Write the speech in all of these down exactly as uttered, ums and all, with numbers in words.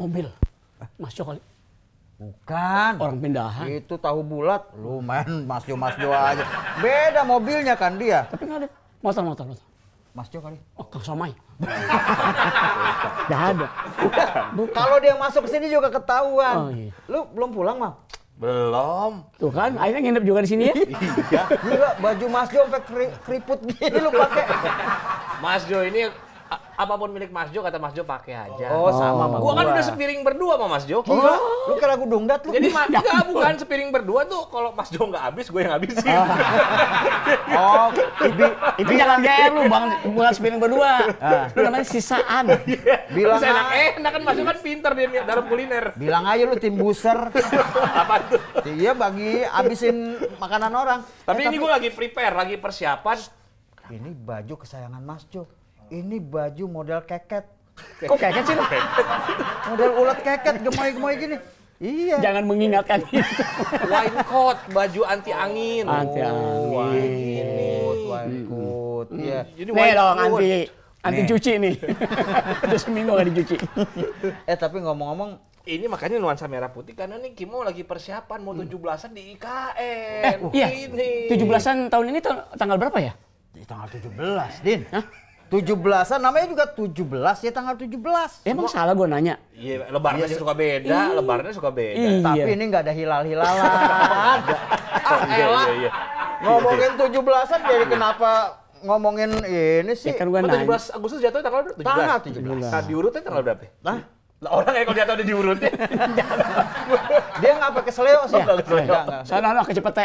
Mobil. Mas Jo kali. Bukan. Orang pindahan. Itu tahu bulat. Lu main Mas Jo, Mas Jo aja. Beda mobilnya kan dia. Tapi nggak ada. Motor-motor. Mas Jo kali. Oh, Kang Somai. Nggak ada. Kalau dia masuk ke sini juga ketahuan. Oh, iya. Lu belum pulang, Mang? Belum. Tuh kan, akhirnya nginep juga di sini ya? Iya. Gila, baju Mas Jo sampai keriput gini lu pakai. Mas Jo ini... Apapun milik Mas Jo, kata Mas Jo pakai aja. Oh, sama Pak. Gua kan udah sepiring berdua sama Mas Jo. Gila, lu kira gua dongdat lu. Jadi enggak, bukan sepiring berdua tuh. Kalau Mas Jo nggak habis, gue yang habisin. Oh, itu jangan gaya lu, Bang. Bukan sepiring berdua. Itu namanya sisaan. Bilang enak-enak kan Mas Jo kan pinter dia dalam kuliner. Bilang aja lu tim buser. Apa tuh? Iya, bagi habisin makanan orang. Tapi ini gua lagi prepare, lagi persiapan. Ini baju kesayangan Mas Jo. Ini baju model keket. Kok keket sih? Model ulat keket, gemoy-gemoy gini. Iya. Jangan mengingatkan itu. Wine coat, baju anti angin. Anti angin. Wine coat, wine coat. Nih dong anti anti cuci nih. Udah seminggu gak dicuci. Eh tapi ngomong-ngomong, ini makanya nuansa merah putih karena nih Kimo lagi persiapan mau tujuh belasan di I K N. Iya. tujuh belasan tahun ini tanggal berapa ya? Tanggal tujuh belas, Din. Hah? tujuh belasan, namanya juga tujuh belas ya, tanggal tujuh belas. Emang gua... salah gue nanya? Iya, lebarnya iya, suka beda, iya. lebarnya suka beda. Iya. Tapi ini nggak ada hilal-hilalan. Ah, elah. Iya, iya. Ngomongin tujuh belasan jadi kenapa ngomongin ini sih? Ya, kan tujuh belas Agustus jatuh tanggal berapa? Tanggal tujuh belas. Nah, diurutnya tanggal berapa? Hah? Orang yang kalau jatuh di diurutnya. Dia nggak pakai seleo sih? Nggak pakai seleo. Sana anak kecepete.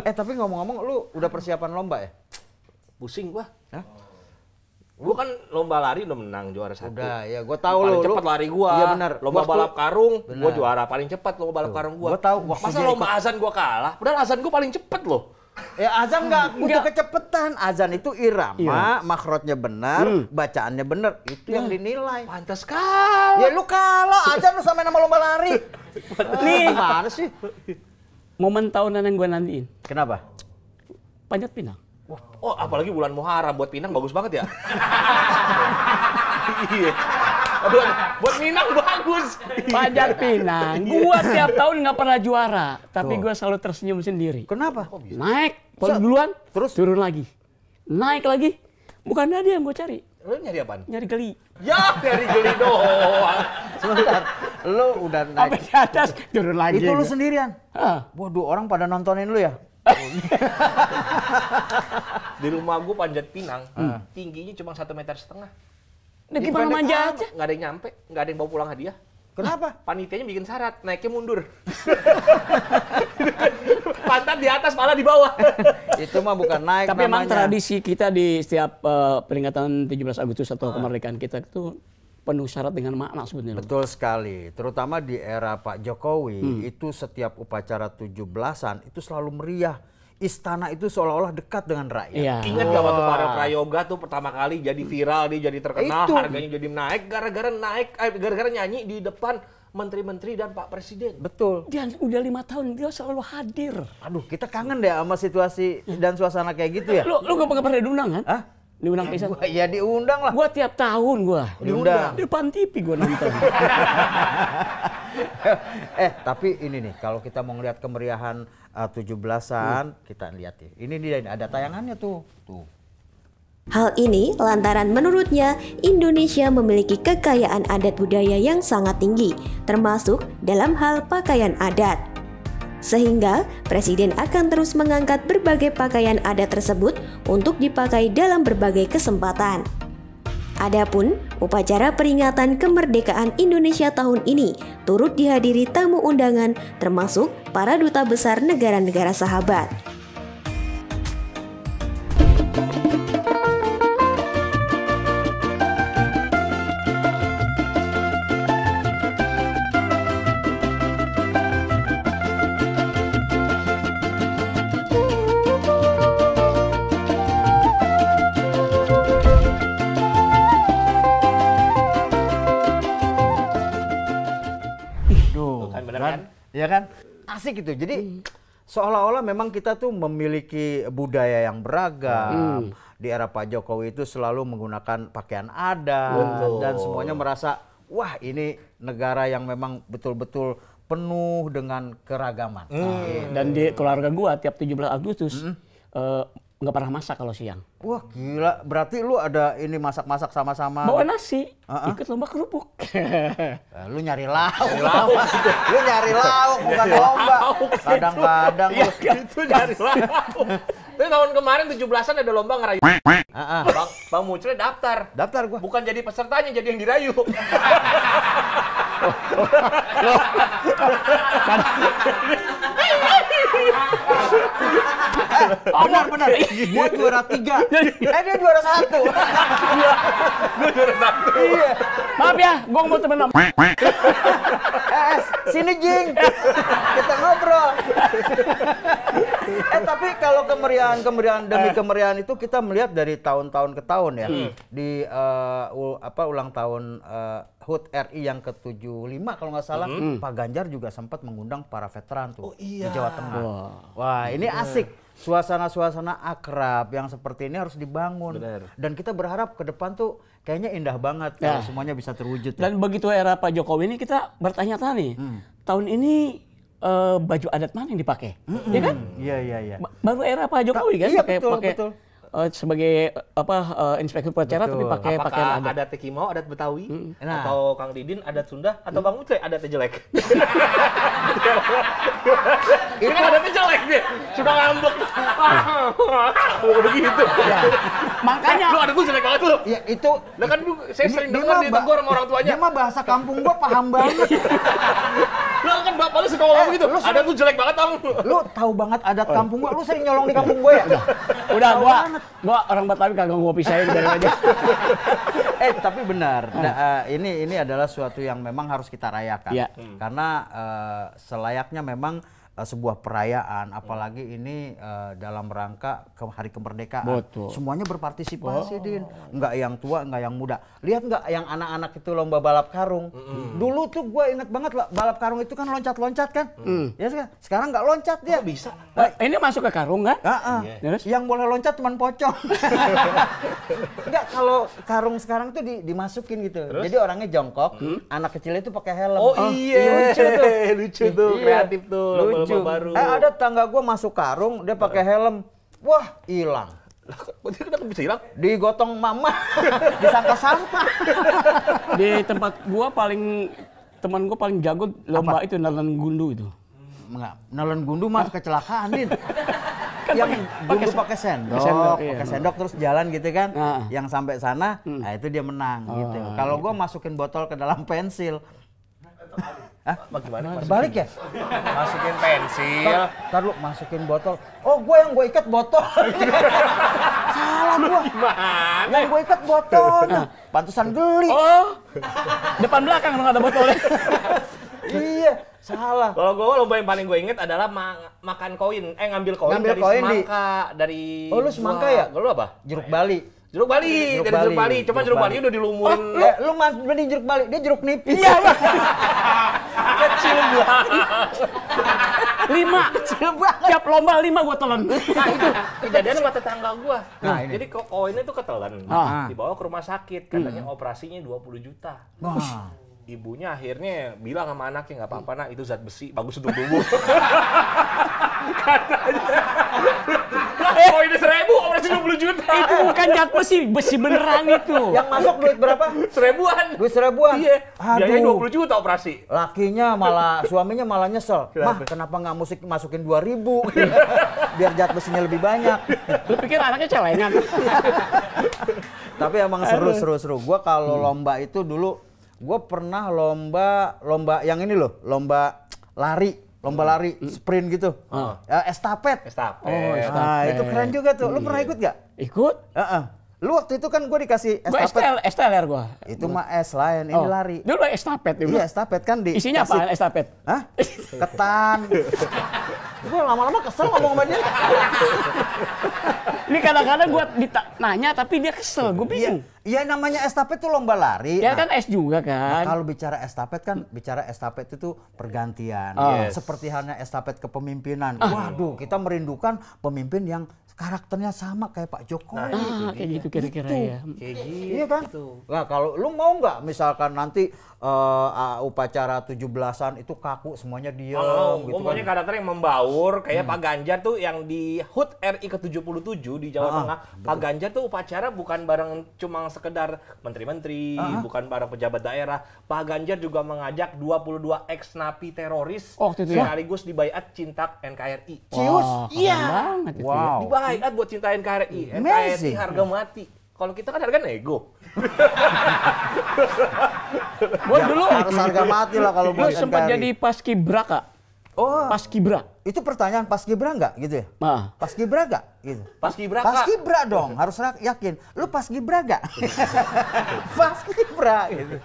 Eh, tapi ngomong-ngomong lu udah persiapan lomba ya? Pusing gua. Hah? Gue kan lomba lari udah menang juara satu. Udah ya, gue tahu lo. Paling cepat lari gue. Iya benar. Lomba balap karung, gue juara paling cepat lomba balap karung gue. Gue tahu. Masa lomba azan gue kalah? Padahal azan gue paling cepat loh. Ya azan nggak butuh kecepetan. Azan itu irama, makrotnya benar, bacaannya benar. Itu yang dinilai. Pantas kalah. Ya lu kalah azan lu sama nama lomba lari. Nih mana sih? Momen tahunan yang gue nantiin. Kenapa? Panjat pinang. Oh, apalagi bulan Muharram buat Pinang bagus banget ya. Iya. buat, buat Pinang bagus. Panjat Pinang. Gua tiap tahun nggak pernah juara, tapi gua selalu tersenyum sendiri. Kenapa? Naik, kalau duluan, terus turun lagi. Naik lagi. Bukan dia yang gua cari. Lu nyari apaan? Nyari geli. Ya, nyari geli doang. Sebentar. Lu udah naik. Sampai di atas, turun lagi. Itu lu sendirian? Hah. Waduh, orang pada nontonin lu ya? Di rumah gue panjat pinang, hmm. tingginya cuma satu meter setengah. Nah, gimana manja aja? Nggak ada yang nyampe, nggak ada yang bawa pulang hadiah. Kenapa? Panitianya bikin syarat, naiknya mundur. Pantat di atas, pala di bawah. Itu mah bukan naik. Tapi namanya. Emang tradisi kita di setiap uh, peringatan tujuh belas Agustus atau kemerdekaan kita itu penuh syarat dengan makna sebetulnya. Betul sekali, terutama di era Pak Jokowi, hmm. itu setiap upacara tujuh belasan itu selalu meriah. Istana itu seolah-olah dekat dengan rakyat. Ya. Ingat gak waktu Pak Prayoga tuh pertama kali jadi viral, dia jadi terkenal, itu. Harganya jadi naik, gara-gara naik, gara-gara nyanyi di depan menteri-menteri dan Pak Presiden. Betul. Dan udah lima tahun dia selalu hadir. Aduh, kita kangen deh sama situasi dan suasana kayak gitu ya. Lu, lu gak pernah diundang kan? Hah? Diundang Pisan? Ya diundang lah. Gua tiap tahun gua diundang. Di depan T V gua nonton. Eh, tapi ini nih kalau kita mau ngelihat kemeriahan tujuh belasan, hmm. kita lihat ya. Ini nih ada tayangannya tuh. Tuh. Hal ini lantaran menurutnya Indonesia memiliki kekayaan adat budaya yang sangat tinggi, termasuk dalam hal pakaian adat. Sehingga presiden akan terus mengangkat berbagai pakaian adat tersebut untuk dipakai dalam berbagai kesempatan. Adapun upacara peringatan kemerdekaan Indonesia tahun ini turut dihadiri tamu undangan termasuk para duta besar negara-negara sahabat. Ya kan? Asik gitu. Jadi hmm. seolah-olah memang kita tuh memiliki budaya yang beragam. Hmm. Di era Pak Jokowi itu selalu menggunakan pakaian adat. Betul. Dan semuanya merasa wah ini negara yang memang betul-betul penuh dengan keragaman. Mm. Mm. Dan di keluarga gua tiap tujuh belas Agustus mm. uh, nggak pernah masak kalau siang. Wah gila, berarti lu ada ini masak-masak sama-sama. Bawa nasi, uh -uh. ikut lomba kerupuk. Lu nyari lauk, lu nyari lauk bukan lomba. Kadang-kadang lu itu nyari lauk. Tapi tahun kemarin tujuh belasan ada lomba ngerayu. Uh -uh. Bang, Bang Mucre daftar. Daftar gua. Bukan jadi pesertanya, jadi yang dirayu. Benar-benar, gue juara tiga, eh dia juara satu. Gue juara satu. Maaf ya, gue mau temen om. Eh, sini Jing, kita ngobrol. Eh tapi kalau kemeriahan-kemeriahan demi kemeriahan itu kita melihat dari tahun-tahun ke tahun ya. Di apa ulang tahun H U T R I yang ke tujuh puluh lima kalau nggak salah, mm-hmm. Pak Ganjar juga sempat mengundang para veteran tuh oh, iya. di Jawa Tengah. Wah, Wah ini bener. Asik. Suasana-suasana akrab yang seperti ini harus dibangun. Bener. Dan kita berharap ke depan tuh kayaknya indah banget ya. Kalau semuanya bisa terwujud. Dan ya. Begitu era Pak Jokowi ini kita bertanya-tanya nih, hmm. tahun ini uh, baju adat mana yang dipakai? Mm-hmm. Ya kan? Iya, iya, iya. Baru era Pak Jokowi Ta kan? Iya, pakai, betul, pakai, betul. Uh, sebagai uh, apa uh, inspektur upacara tapi pakai pakaian adat. Adat Tekimau, adat Betawi, hmm. nah. atau Kang Didin adat Sunda, atau hmm. Bang Uce adatnya jelek. Ini kan adatnya jelek dia, suka ngambek. Begitu. Ya. Makanya lu adat lu jelek banget lu. Ya itu. Lah kan lu, saya sering dengar dia tegur sama orang tuanya. Dia mah bahasa kampung gua paham banget. Lu kan bapak lu suka ngomong gitu. Adat lu jelek banget Om. Lu tahu banget adat kampung gua. Lu sering nyolong di kampung gua ya? Udah gua gua orang Betawi kagak gua pisahin dari aja. Eh tapi benar. Ini ini adalah suatu yang memang harus kita rayakan. Karena selayaknya memang sebuah perayaan, apalagi ini uh, dalam rangka ke hari kemerdekaan. Betul. Semuanya berpartisipasi, oh. Din. Nggak yang tua, nggak yang muda. Lihat nggak yang anak-anak itu lomba balap karung. Mm-hmm. Dulu tuh gue inget banget lah, balap karung itu kan loncat-loncat kan. Mm. Ya kan? Sekarang nggak loncat dia. Oh, bisa. Nah, ini masuk ke karung kan? Uh-uh. yes. Yang boleh loncat cuman pocong. Nggak, kalau karung sekarang tuh di, dimasukin gitu. Terus? Jadi orangnya jongkok, mm. anak kecilnya itu pakai helm. Oh, oh iya, lucu tuh. Lucu tuh, kreatif tuh. Lucu. Baru. Eh, ada tangga gue masuk karung, dia pakai helm. Wah, hilang. Dia kenapa bisa hilang? Digotong mama, disangka sampah. Di tempat gue paling, teman gue paling jago lomba apa? Itu, nelen gundu itu. Enggak, nelen gundu mah kecelakaan, Din. Kan yang gundu pakai sendok, sendok iya, pakai sendok terus jalan gitu kan, nah. Yang sampai sana, hmm. nah itu dia menang. Oh, gitu. Kalau gue masukin botol ke dalam pensil, Hah? Bagaimana? Balik ya? Masukin pensil. Tar, tar lu masukin botol. Oh, gue yang gue ikat botol. Salah gue. Yang gue ikat botol. Pantesan geli. Oh, depan belakang nggak ada botolnya. Iya, salah. Kalau gue lomba yang paling gue inget adalah ma makan koin, eh ngambil koin ngambil dari koin semangka di... dari. Oh lu semangka ya? Lu apa? Jeruk Bali. Jeruk Bali, jeruk dari Bali. Jeruk Bali, cuma jeruk, jeruk Bali udah dilumurin. Oh, lu, eh, lu mas beli jeruk Bali, dia jeruk nipis. Iya, kecil banget. Lima, kecil banget. Tiap lomba lima gua telan. Nah itu kejadian sama tetangga gua. Nah, ini. Jadi koinnya tuh ketelan, ah. dibawa ke rumah sakit, katanya hmm. operasinya dua puluh juta. Wah. Ibunya akhirnya bilang sama anaknya nggak apa-apa nak itu zat besi bagus untuk tubuh. Katanya, oh ini seribu operasi dua puluh juta. Itu bukan zat besi, besi beneran itu. Yang masuk duit berapa? Seribuan. Duit seribuan. Iya. Biayanya dua puluh juta operasi. Lakinya malah suaminya malah nyesel. Mah kenapa nggak musik masukin dua ribu? Biar zat besinya lebih banyak. Lu pikir anaknya celengan? Tapi emang seru-seru-seru. Gua kalau lomba itu dulu. Gue pernah lomba, lomba yang ini loh, lomba lari, lomba lari, sprint gitu. Uh. Uh, estafet. Estafet. Oh, estafet. Nah, itu keren juga tuh. Lu pernah ikut gak? Ikut. Uh-uh. Lu waktu itu kan gue dikasih estafet. Gue S T L R gue. Itu mah es lain, ini lari. Dulu estafet. Iya, estafet kan di... Isinya apa estafet? Hah? Ketan. Gue lama-lama kesel ngomong sama dia. Ini kadang-kadang gue nanya tapi dia kesel, gue bingung. Iya namanya estafet tuh lomba lari. Ya kan es juga kan. Kalau bicara estafet kan bicara estafet itu pergantian. Seperti halnya estafet kepemimpinan. Waduh kita merindukan pemimpin yang karakternya sama kayak Pak Jokowi. Nah, ah, kayak gitu kira-kira ya. Kayak gitu. Iya kan? Nah, kalau lu mau nggak misalkan nanti uh, upacara tujuh belasan itu kaku semuanya diam oh, gitu. Pokoknya kan. Karakter yang membaur kayak hmm. Pak Ganjar tuh yang di H U T R I ke tujuh puluh tujuh di Jawa ah, Tengah. Betul. Pak Ganjar tuh upacara bukan bareng cuma sekedar menteri-menteri, ah, bukan bareng pejabat daerah. Pak Ganjar juga mengajak dua puluh dua ex napi teroris oh, sekaligus dibaiat cinta N K R I. Cius, iya. Wow. Baik buat cinta N K R I, N K R I harga mati. Kalau kita kan harga nego. Buat ya, dulu harus harga mati lah kalau buat sempat jadi Paskibra Kak. Oh, Paskibra. Itu pertanyaan Paskibra nggak gitu ya? Nah. Paskibra nggak gitu. Paskibra Kak. Paskibra dong, harus yakin. Lu Paskibra nggak? Paskibra gitu.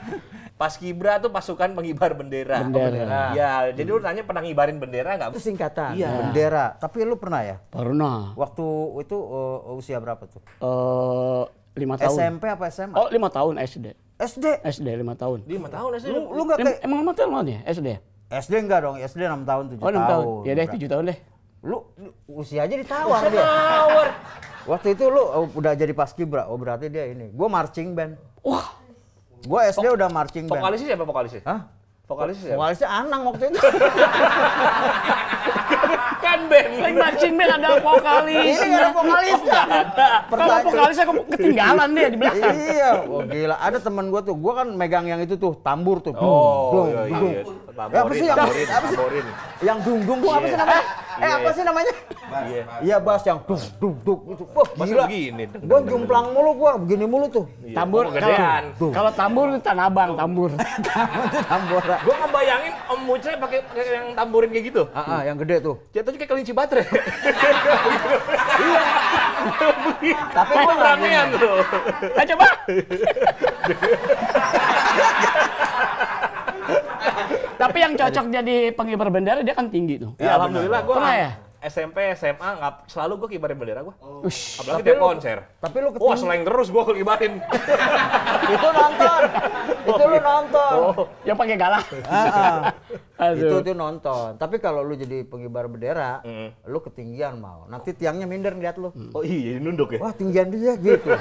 Paskibra tuh pasukan pengibar bendera. Bendera. Oh, bendera. Ya, hmm. jadi lu tanya pernah ngibarin bendera nggak? Itu singkatan. Iya. Bendera. Tapi lu pernah ya? Pernah. Waktu itu uh, usia berapa tuh? Uh, lima tahun. S M P apa S M A? Oh, lima tahun S D. S D. S D lima tahun. Lima tahun S D. Lu, lu nggak kayak... emang lima tahun ya S D? S D enggak dong. S D enam tahun tujuh tahun. Oh, enam tahun. Ya deh tujuh tahun deh. Lu, lu usia aja ditawar usia dia. Ditawar. Waktu itu lu uh, udah jadi Paskibra. Oh berarti dia ini. Gue marching band. Wah. Gue S D Pok udah marching band. Vokalisnya siapa vokalisnya? Hah? Vokalisnya siapa? Vokalisnya Anang waktu itu. Kan band. Like marching band ada vokalisnya. Ini ada vokalisnya. Kalau vokalisnya ketinggalan dia di belakang. Iya. Oh gila. Ada teman gue tuh. Gue kan megang yang itu tuh. Tambur tuh. Oh iya iya. Tamborin. Tamborin. Yang dung-dung tuh apa sih namanya? Eh apa sih namanya? Iya bass yang duk duk duk itu. Wah gila. Gue jumplang mulu gue. Begini mulu tuh. Tambur. Kalau tambur itu Tanah Abang tambur. Tambur. Gue ngebayangin Om Cuce pakai yang tamburin kayak gitu. Iya yang gede tuh. Jatuhnya kayak kelinci baterai. Iya. Tapi gue ramean tuh. Nah coba. Tapi yang cocok jadi pengibar bendera dia kan tinggi tuh. Ya, alhamdulillah gue ya? S M P, S M A nggak selalu gue kibarin bendera gue. Oh. Apalagi tiap konser. Tapi lu wah selain terus gue kibarin. Itu nonton. Itu lu nonton. Oh. Yang pakai galah. Itu tuh nonton. Tapi kalau lu jadi pengibar bendera, mm. lu ketinggian mau. Nanti tiangnya minder ngeliat lu. Oh iya, jadi nunduk ya. Wah tinggian dia gitu.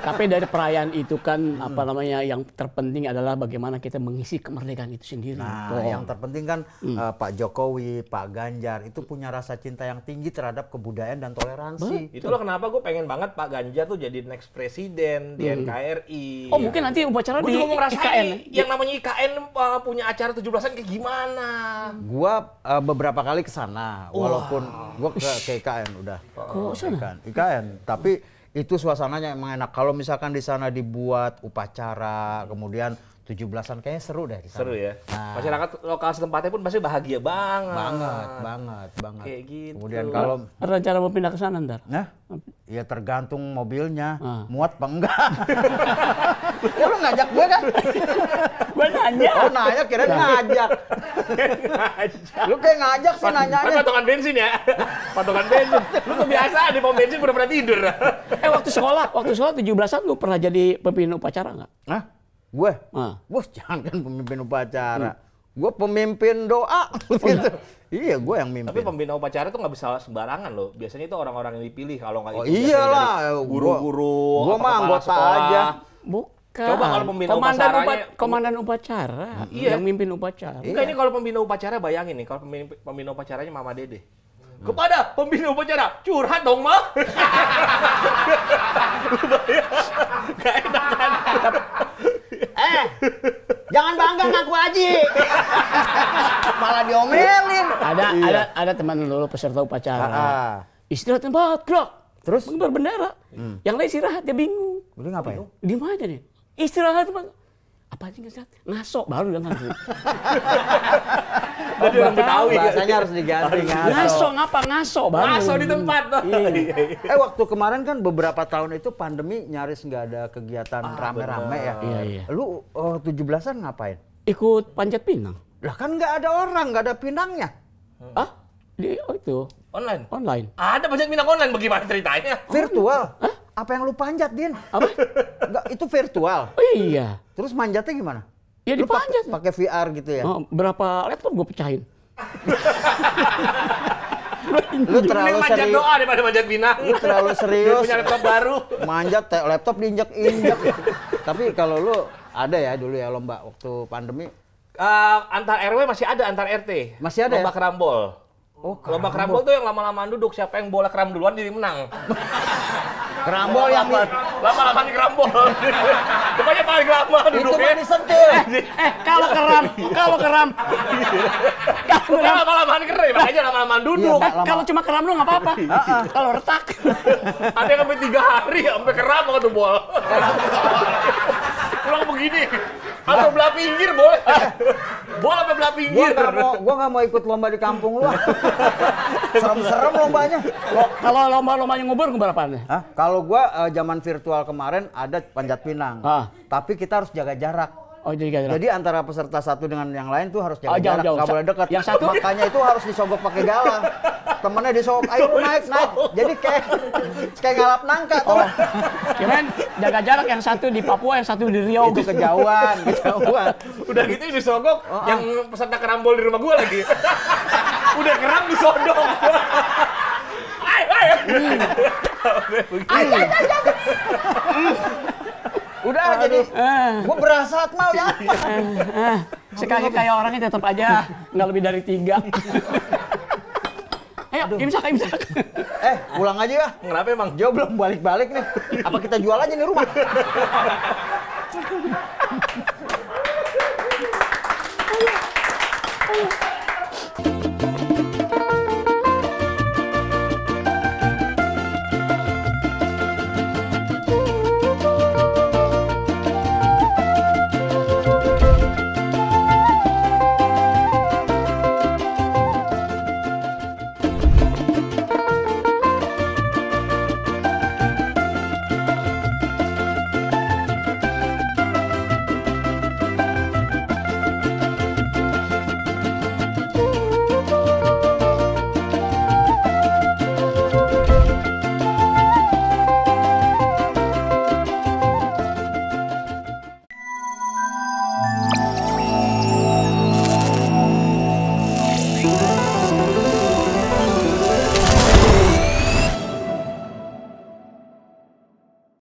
Tapi dari perayaan itu kan mm. apa namanya yang terpenting adalah bagaimana kita mengisi kemerdekaan itu sendiri. Nah, oh. yang terpenting kan mm. uh, Pak Jokowi, Pak Ganjar itu punya rasa cinta yang tinggi terhadap kebudayaan dan toleransi. Betul. Itulah kenapa gue pengen banget Pak Ganjar tuh jadi next presiden di hmm. N K R I. Oh ya. Mungkin nanti upacara di I K N. Yang namanya I K N uh, punya acara tujuh belasan kayak gimana? Gue uh, beberapa kali kesana, walaupun gue ke, ke I K N udah. Oh, I K N, I K N. Tapi itu suasananya emang enak. Kalau misalkan di sana dibuat upacara, kemudian tujuh belasan kayaknya seru deh di sana. Seru ya. Nah, masyarakat lokal tempatnya pun pasti bahagia banget. Banget, banget, banget. Kayak gitu. Kemudian kalau ada rencana mau pindah ke sana ntar? Nah, ya tergantung mobilnya, ah. muat apa enggak. Ya lu ngajak gue kan? Gue nanya. Oh nanya, kirain ngajak. Ngajak. Lu kayak ngajak sih nanyanya. Kan potongan bensin ya? Potongan bensin. Lu kebiasaan di pom bensin udah pernah tidur. Eh waktu sekolah, waktu sekolah tujuh belasan lu pernah jadi pemimpin upacara nggak? Hah? Gue, ah. gue jangan kan pemimpin upacara, hmm. gue pemimpin doa. Oh, gitu. Nah. Iya, gue yang mimpin. Tapi pemimpin upacara tuh nggak bisa sembarangan loh. Biasanya itu orang-orang yang dipilih kalau nggak. Oh iyalah, guru-guru, gue mah anggota aja. Bukan. Coba kalau pembina upacaranya, upa, komandan upacara, hmm. iya. yang mimpin upacara. Enggak iya. ini kalau pembina upacara bayangin nih, kalau pembina upacaranya Mama Dede. Kepada pembina upacara, curhat dong mah. Gak enak kan? Eh, jangan bangga ngaku aji. Malah diomelin. Ada iya. ada ada teman lu peserta upacara. Ah. Istirahat tempat grok. Terus pengibar bendera. Hmm. Yang lain istirahat dia bingung. Boleh ngapain? Diem aja nih. Istirahat tempat apa sih ngasih? Ngasok baru udah ngasih. Jadi orang Betawi biasanya harus diganti ngaso. Ngaso ngapa ngaso baru? Ngaso di tempat. Eh waktu kemarin kan beberapa tahun itu pandemi nyaris nggak ada kegiatan rame-rame ya. Lu tujuh belasan ngapain? Ikut panjat pinang. Lah kan nggak ada orang, nggak ada pinangnya. Ah? Di itu online. Online. Ada panjat pinang online bagaimana ceritanya? Virtual. Apa yang lu panjat, Din? Apa? Enggak, itu virtual. Oh, iya. Terus manjatnya gimana? Ya dipanjat. Pakai V R gitu ya? Oh, berapa laptop gue pecahin. Lu terlalu manjat serius. Doa daripada manjat binang. Lu terlalu serius. Punya laptop baru. Manjat laptop diinjak-injak. Tapi kalau lu ada ya dulu ya lomba waktu pandemi. Uh, antar R W masih ada, antar R T. Masih ada. Lomba ya? Kerambol. Oh, kerambol. Lomba kerambol tuh yang lama-lamaan duduk, siapa yang bola keram duluan jadi menang. Kerambol yang lama-lama di kerambol. Depannya paling lama duduknya. Itu mah disentil. Eh, eh kalau keram, kalau keram. Kalau lama-lama keram, makanya lama-lama duduk. Iya, eh, kalau cuma keram lu enggak apa-apa. Heeh. Kalau retak. Ada yang sampai tiga hari sampai keram waktu bol. Pulang begini. Atau belah pinggir boleh. Bola sampai belah pinggir. Gua nggak mau, gua nggak mau ikut lomba di kampung lu. Serem-serem lombanya. Kalau lomba-lombanya ngubur ke balapannya? Hah? Kalau gua uh, zaman virtual kemarin ada panjat pinang. Ah. Tapi kita harus jaga jarak. Oh, jaga jarak. Jadi antara peserta satu dengan yang lain tuh harus jaga oh, jarak. Enggak boleh dekat. Yang satu makanya itu harus disogok pakai galah. Temennya disogok, ayo naik, naik. Jadi kayak kayak ngalap nangka tuh. Oh. Cuman jaga jarak, yang satu di Papua, yang satu di Riau. Itu kejauhan, kejauhan. Udah gitu disogok, oh, yang peserta kerambol di rumah gua lagi. Udah keram disodok. Ay, ay. Hmm. Ay, ay, ay, ay. Udah aduh. Jadi uh. gua berasat mau ya. Uh. Sekali kayak orangnya tetap aja nggak lebih dari tiga. Ayo, imsak, imsak. Eh, pulang aja ya. Kenapa emang? Jo belum balik-balik nih. Apa kita jual aja nih rumah?